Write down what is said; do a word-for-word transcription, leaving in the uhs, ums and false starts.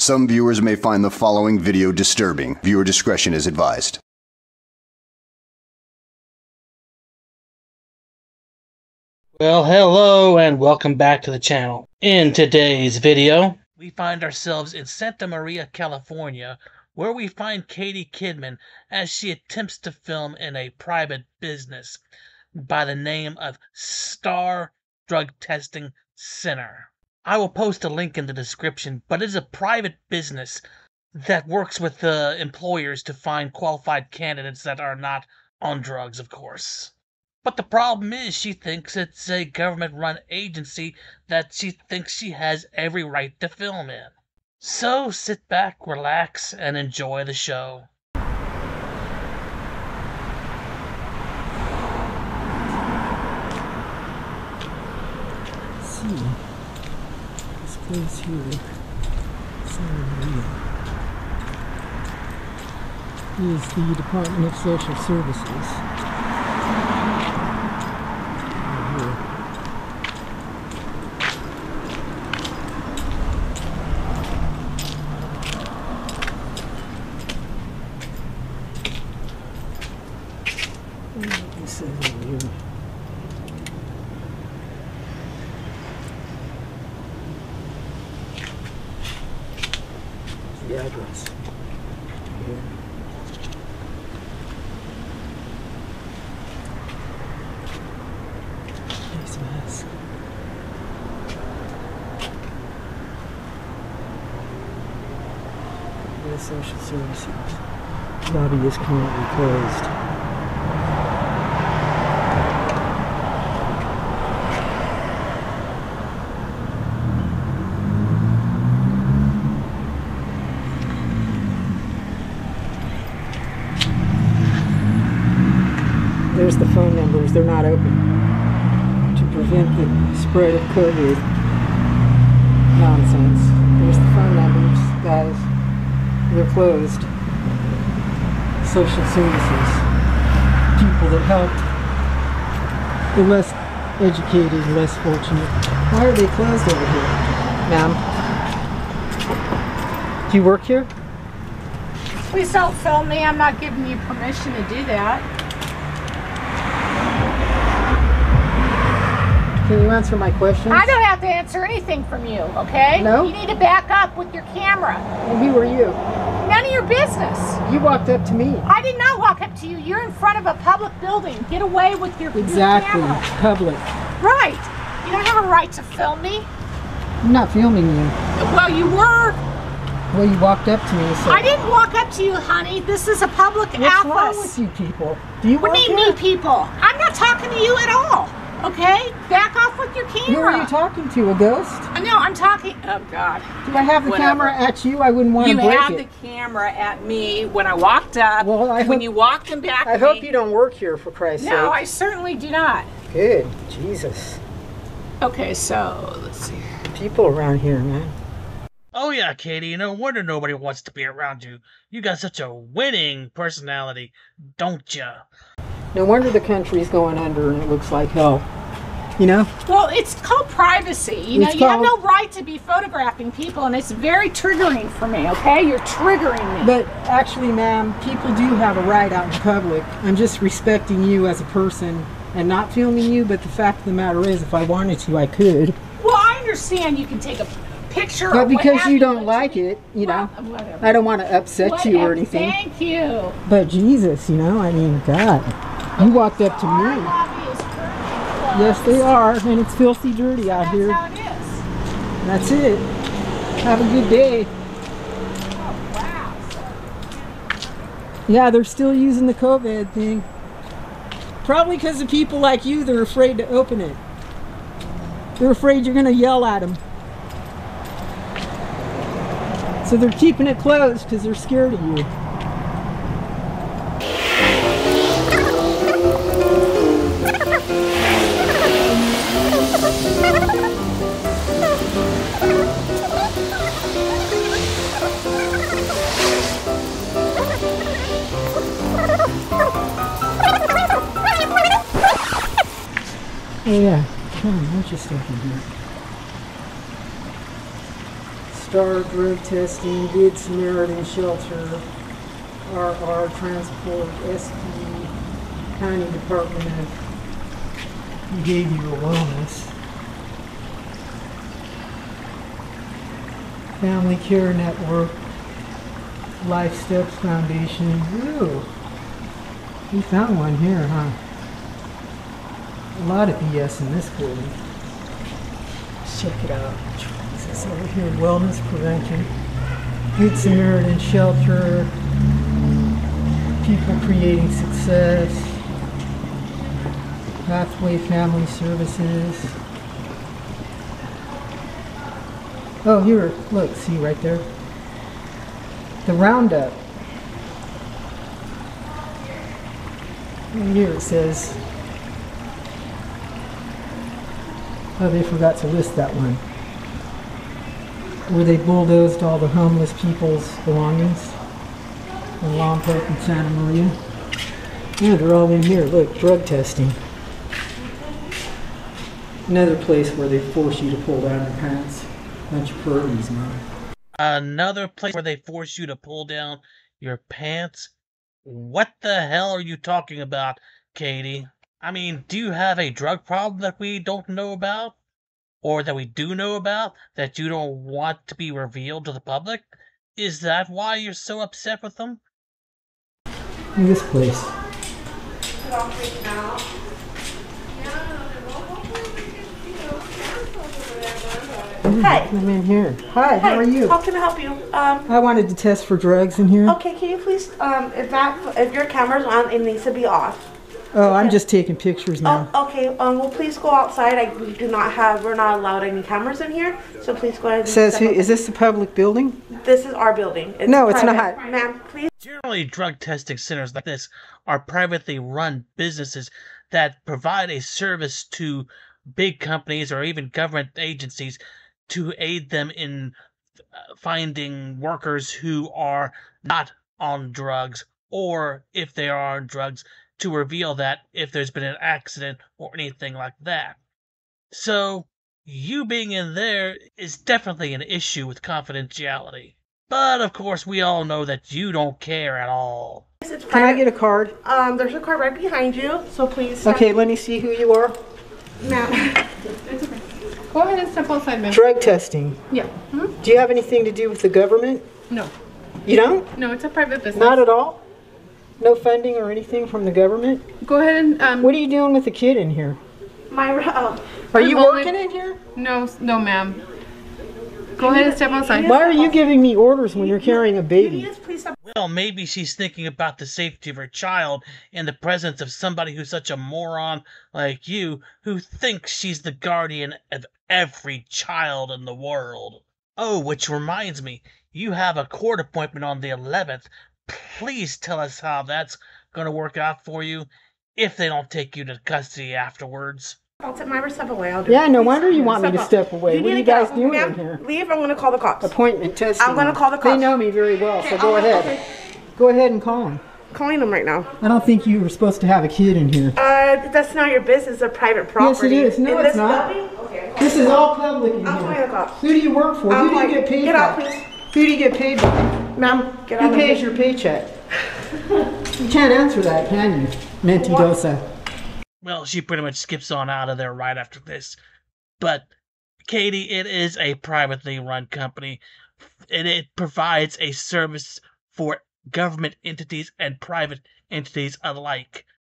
Some viewers may find the following video disturbing. Viewer discretion is advised. Well, hello and welcome back to the channel. In today's video, we find ourselves in Santa Maria, California, where we find Katie Kidman as she attempts to film in a private business by the name of Star Drug Testing Center. I will post a link in the description, but it's a private business that works with the employers to find qualified candidates that are not on drugs, of course. But the problem is she thinks it's a government-run agency that she thinks she has every right to film in. So sit back, relax, and enjoy the show. Let's see. Place here, Santa Maria, is the Department of Social Services. Right here. What do they say right here? The address here. Nice mask. The social services lobby is currently closed. There's the phone numbers, they're not open. To prevent the spread of COVID nonsense. There's the phone numbers, guys. They're closed. Social services. People that helped the less educated, less fortunate. Why are they closed over here, ma'am? Do you work here? Please don't film me. I'm not giving you permission to do that. Can you answer my question? I don't have to answer anything from you, okay? No? You need to back up with your camera. And who are you? None of your business. You walked up to me. I did not walk up to you. You're in front of a public building. Get away with your Exactly. Your camera. Public. Right. You don't have a right to film me. I'm not filming you. Well, you were. Well, you walked up to me, so... I didn't walk up to you, honey. This is a public office. What's wrong with you people? Do you want to... What do you mean, me people? I'm not talking to you at all. Okay, back off with your camera. Who are you talking to? A ghost? Uh, no, I'm talking. Oh God! Do I have the Whatever. camera at you? I wouldn't want you to break it. You have the camera at me when I walked up. Well, I hope, when you walked in back. I hope me. you don't work here, for Christ's sake. No, I certainly do not. Good, Jesus. Okay, so let's see. People around here, man. Oh yeah, Katie. No wonder nobody wants to be around you. You got such a winning personality, don't ya? No wonder the country's going under and it looks like hell, you know? Well, it's called privacy. You know, you have no right to be photographing people, and it's very triggering for me, okay? You're triggering me. But actually, ma'am, people do have a right out in public. I'm just respecting you as a person and not filming you, but the fact of the matter is, if I wanted to, I could. Well, I understand you can take a picture. But because you don't like it, you know, whatever. I don't want to upset you or anything. Thank you. But Jesus, you know, I mean, God. You walked up to me. Yes, they are, and it's filthy dirty out here. That's how it is. That's it. Have a good day. Oh, wow. Yeah, they're still using the COVID thing. Probably because of people like you, they're afraid to open it. They're afraid you're going to yell at them. So they're keeping it closed because they're scared of you. Oh yeah, come on, what's your stuff in here? Star Drug Testing, Good Samaritan Shelter, R R Transport, S P, County Department of Behavioral Wellness, Family Care Network, Life Steps Foundation. Ooh, we found one here, huh? A lot of B S in this building. Let's check it out. This is over here, Wellness Prevention, Good Samaritan Shelter, People Creating Success, Pathway Family Services. Oh, here, look, see right there? The Roundup. And here it says, oh, they forgot to list that one, where they bulldozed all the homeless people's belongings in Long Park and Santa Maria. Yeah, they're all in here. Look, drug testing. Another place where they force you to pull down your pants. Bunch of pervies, man. Another place where they force you to pull down your pants? What the hell are you talking about, Katie? I mean, do you have a drug problem that we don't know about? Or that we do know about, that you don't want to be revealed to the public? Is that why you're so upset with them? In this place. Hi. I'm in here. Hi, Hi, how are you? How can I help you? Um, I wanted to test for drugs in here. Okay, can you please, um, if, that, if your camera's on, it needs to be off. Oh, I'm just taking pictures now. Oh, okay. Um, well, please go outside. I, we do not have, we're not allowed any cameras in here, so please go ahead and Says who, is this the public building? This is our building. It's no, it's private. Not. Ma'am, please. Generally, drug testing centers like this are privately run businesses that provide a service to big companies or even government agencies to aid them in finding workers who are not on drugs, or if they are on drugs, to reveal that if there's been an accident or anything like that. So, you being in there is definitely an issue with confidentiality. But, of course, we all know that you don't care at all. Can I get a card? Um, there's a card right behind you, so please... Okay, let me see who you are. No. It's okay. Go ahead and step outside, ma'am. Drug testing. Yeah. Hmm? Do you have anything to do with the government? No. You don't? No, it's a private business. Not at all? No funding or anything from the government? Go ahead and... Um, what are you doing with the kid in here? My... Oh, are you only, working in here? No, no, ma'am. Go ahead and step outside. Why are you giving me orders when you're carrying a baby? Well, maybe she's thinking about the safety of her child in the presence of somebody who's such a moron like you, who thinks she's the guardian of every child in the world. Oh, which reminds me, you have a court appointment on the eleventh. Please tell us how that's going to work out for you if they don't take you to custody afterwards. I'll take my step away. I'll do yeah, it. no wonder you want me to step away. You what are you guys doing in here? Leave. I'm going to call the cops. Appointment testing. I'm going to call the cops. They know me very well, okay, so go I'll, ahead. Okay. Go ahead and call them. Calling them right now. I don't think you were supposed to have a kid in here. Uh, that's not your business. A private property. Yes, it is. No, in it's not. Okay, this is all public in I'll here. I'll call the cops. Who do you work for? I'll Who do you get paid get by? Out, please. Who do you get paid by? Ma'am, get on. Who pays your paycheck? You can't answer that, can you? Mentirosa. Well, she pretty much skips on out of there right after this. But, Katie, it is a privately run company, and it provides a service for government entities and private entities alike.